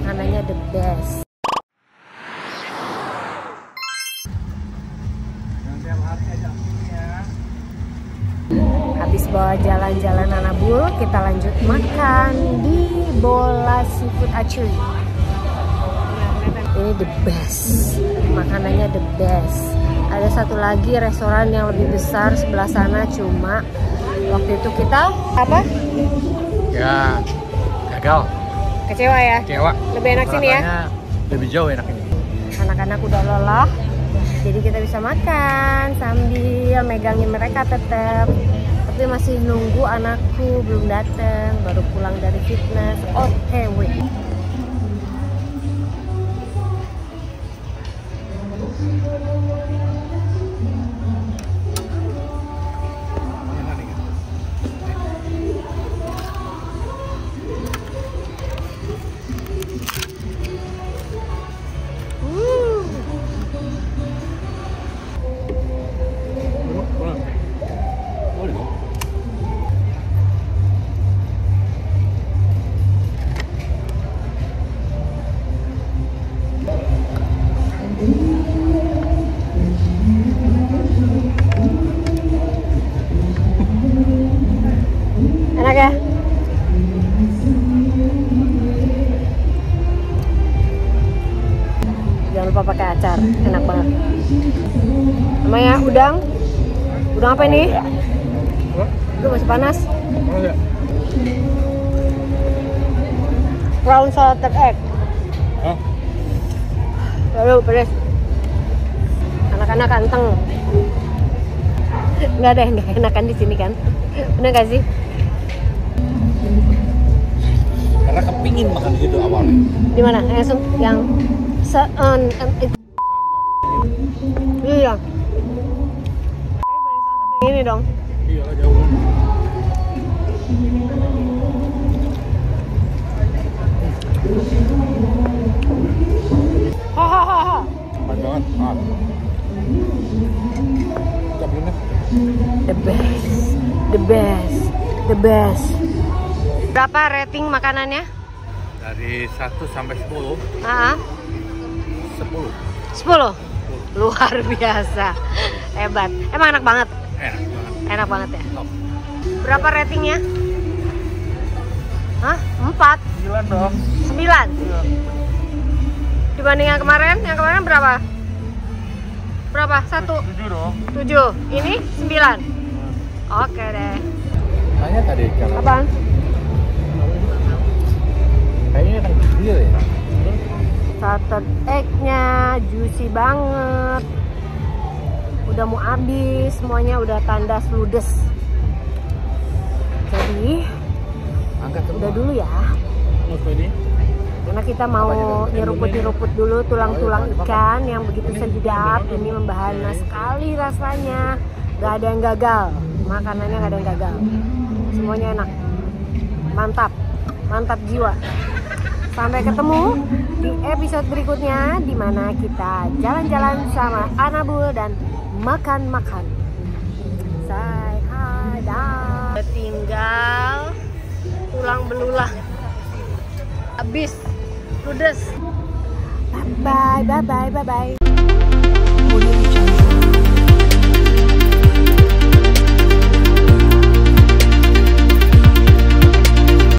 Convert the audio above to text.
makanannya the best. Habis bawa jalan-jalan Anabul, kita lanjut makan di Bola Seafood Acuy. Ini the best, makanannya the best. Ada satu lagi restoran yang lebih besar sebelah sana, cuma waktu itu kita apa? Ya gagal. Kecewa ya? Kecewa. Lebih enak sini ya? Lebih jauh enak ini. Anak-anak udah lelah, jadi kita bisa makan sambil megangin mereka tetap. Tapi masih nunggu anakku belum datang, baru pulang dari fitness. OTW. Pakai acar, enak banget. Namanya udang. Udang apa ini? Lu masih panas? Brown salted egg. Lalu pedes. Anak-anak kanteng. Nggak ada yang nggak enakan di sini kan? Bener gak sih? Karena kepingin makan di situ awalnya. Di mana? Langsung yang iya. Ini dong. Iya, jauh. Hahaha. Banget. The best. The best. The best. Berapa rating makanannya? Dari 1 sampai 10. Heeh. 10. Luar biasa. Hebat. Emang enak banget? Enak banget. Enak banget ya? Top. Berapa ratingnya? Hah? 4? 9 dong. 9? Iya. Dibanding yang kemarin berapa? Berapa? 1? 7 dong. 7? Ini 9? Oke deh. Tanya tadi jalan. Apaan? Kayaknya enak gila ya? Salted egg-nya juicy banget. Udah mau habis, semuanya udah tandas ludes. Jadi, udah dulu ya. Karena kita mau nyeruput-nyeruput dulu tulang-tulang ikan yang begitu sedap. Ini membahana sekali rasanya. Gak ada yang gagal. Makanannya gak ada yang gagal. Semuanya enak. Mantap. Mantap jiwa. Sampai ketemu di episode berikutnya, di mana kita jalan-jalan sama Anabul dan makan-makan. Say hi, dah. Tinggal tulang belulang. Habis, ludes. Bye bye.